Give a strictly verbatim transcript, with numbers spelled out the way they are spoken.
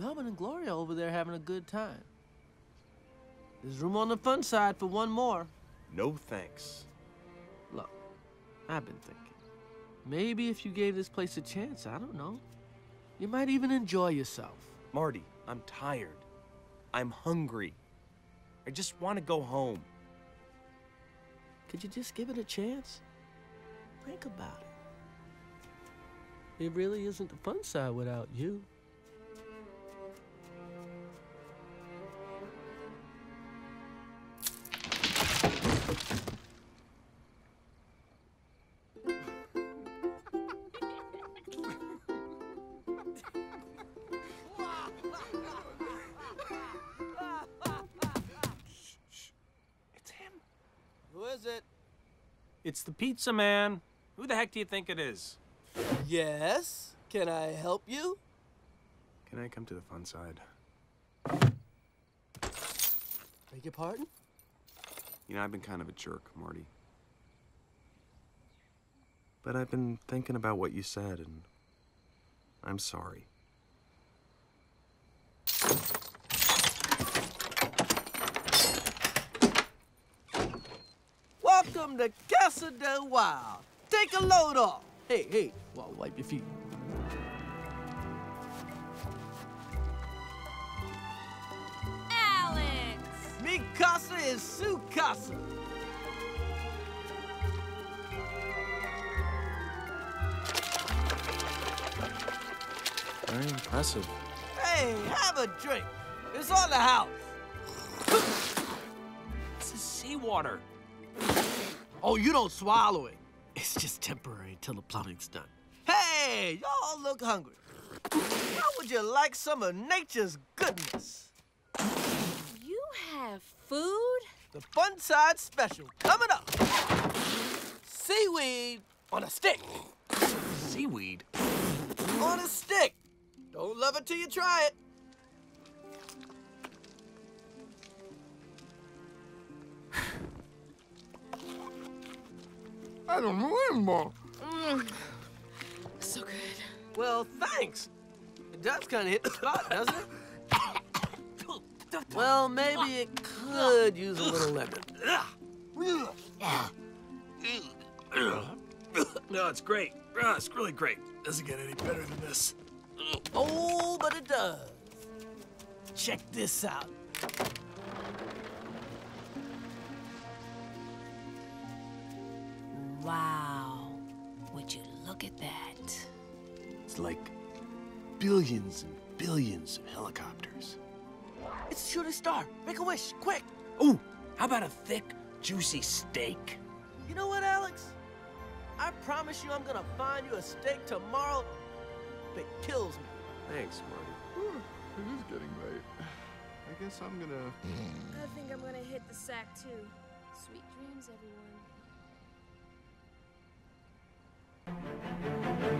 Melvin and Gloria over there having a good time. There's room on the fun side for one more. No thanks. Look, I've been thinking. Maybe if you gave this place a chance, I don't know. You might even enjoy yourself. Marty, I'm tired. I'm hungry. I just want to go home. Could you just give it a chance? Think about it. It really isn't the fun side without you. It's the pizza man. Who the heck do you think it is? Yes? Can I help you? Can I come to the fun side? Beg your pardon? You know, I've been kind of a jerk, Marty. But I've been thinking about what you said, and I'm sorry. Welcome to Casa del Wild. Take a load off. Hey, hey, well, wipe your feet. Alex! Mi casa is su casa. Very impressive. Hey, have a drink. It's on the house. This is seawater. Oh, you don't swallow it. It's just temporary till the plumbing's done. Hey, y'all look hungry. How would you like some of nature's goodness? You have food? The fun side special coming up. Seaweed on a stick. Seaweed? On a stick. Don't love it till you try it. I don't know anymore. Mm. So good. Well, thanks. It does kind of hit the spot, doesn't it? Well, maybe it could use a little lemon. No, it's great. It's really great. Doesn't get any better than this. Oh, but it does. Check this out. Wow, would you look at that? It's like billions and billions of helicopters. It's a shooting star. Make a wish, quick. Ooh, how about a thick, juicy steak? You know what, Alex? I promise you I'm gonna find you a steak tomorrow that kills me. Thanks, Marty. Ooh, it is getting late. I guess I'm gonna... I think I'm gonna hit the sack, too. Sweet dreams, everyone. Thank you.